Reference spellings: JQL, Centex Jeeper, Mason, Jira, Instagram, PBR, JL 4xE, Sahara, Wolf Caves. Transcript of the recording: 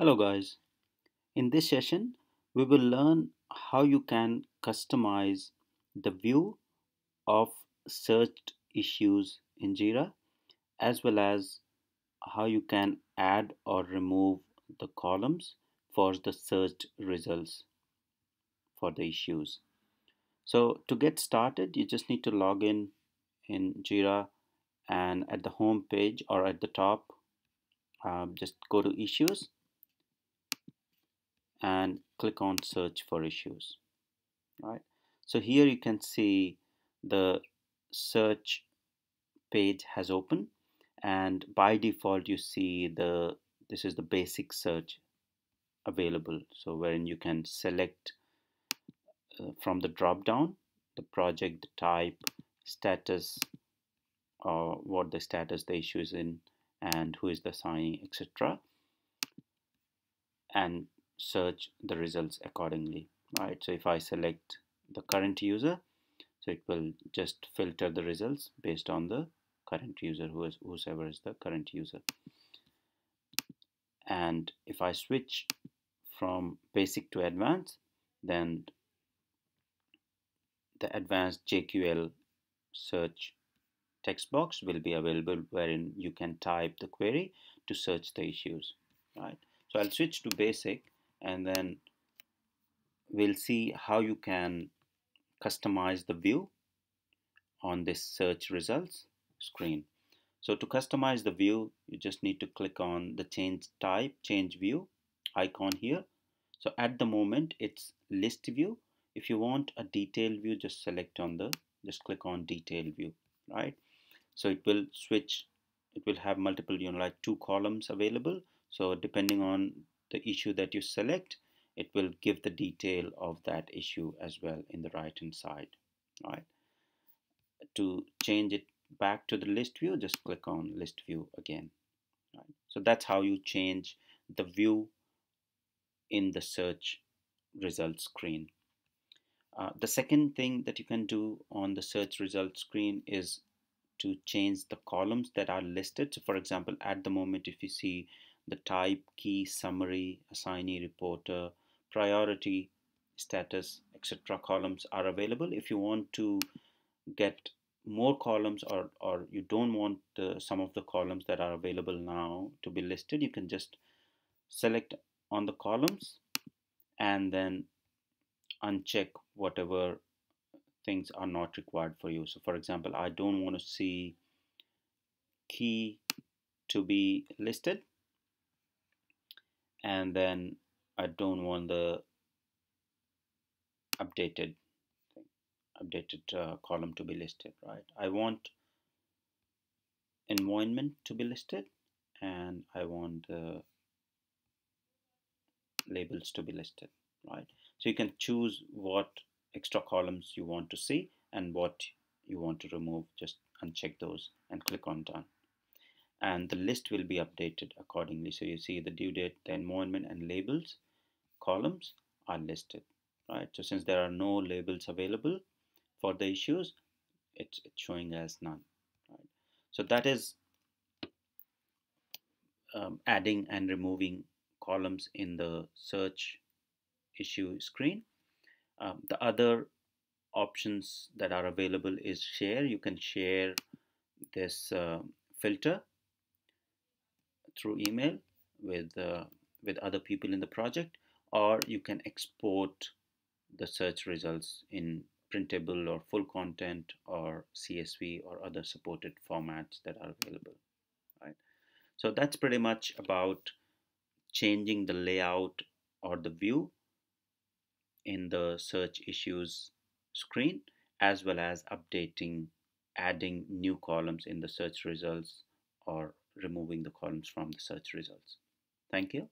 Hello guys, in this session we will learn how you can customize the view of searched issues in Jira, as well as how you can add or remove the columns for the searched results for the issues. So to get started, you just need to log in Jira, and at the home page or at the top just go to issues and click on search for issues. Right, so here you can see the search page has opened, and by default you see this is the basic search available, so wherein you can select from the drop down the project, the type, status, or what the status the issue is in and who is the assignee, etc., and search the results accordingly. Right, so if I select the current user, so it will just filter the results based on the current user, whoever is the current user. And if I switch from basic to advanced, then the advanced JQL search text box will be available, wherein you can type the query to search the issues. Right, so I'll switch to basic, and then we'll see how you can customize the view on this search results screen. So to customize the view, you just need to click on the change type, change view icon here. So at the moment it's list view. If you want a detailed view, just click on detailed view. Right, so it will switch, it will have multiple, like two columns available. So depending on the issue that you select, it will give the detail of that issue as well in the right hand side. Right, to change it back to the list view, just click on list view again. Right, so that's how you change the view in the search results screen. The second thing that you can do on the search results screen is to change the columns that are listed. So for example, at the moment, if you see the type, key, summary, assignee, reporter, priority, status, etc. columns are available. If you want to get more columns, or you don't want some of the columns that are available now to be listed, you can just select on the columns and then uncheck whatever things are not required for you. So for example, I don't want to see key to be listed, and then I don't want the updated column to be listed. Right, I want environment to be listed, and I want the labels to be listed. Right, so you can choose what extra columns you want to see and what you want to remove. Just uncheck those and click on done, and the list will be updated accordingly. So you see the due date, the environment, and labels columns are listed. Right, so since there are no labels available for the issues, it's showing as none. Right, so that is adding and removing columns in the search issue screen. The other options that are available is share. You can share this filter through email with other people in the project, or you can export the search results in printable or full content or CSV or other supported formats that are available. Right, so that's pretty much about changing the layout or the view in the search issues screen, as well as updating, adding new columns in the search results, or removing the columns from the search results. Thank you.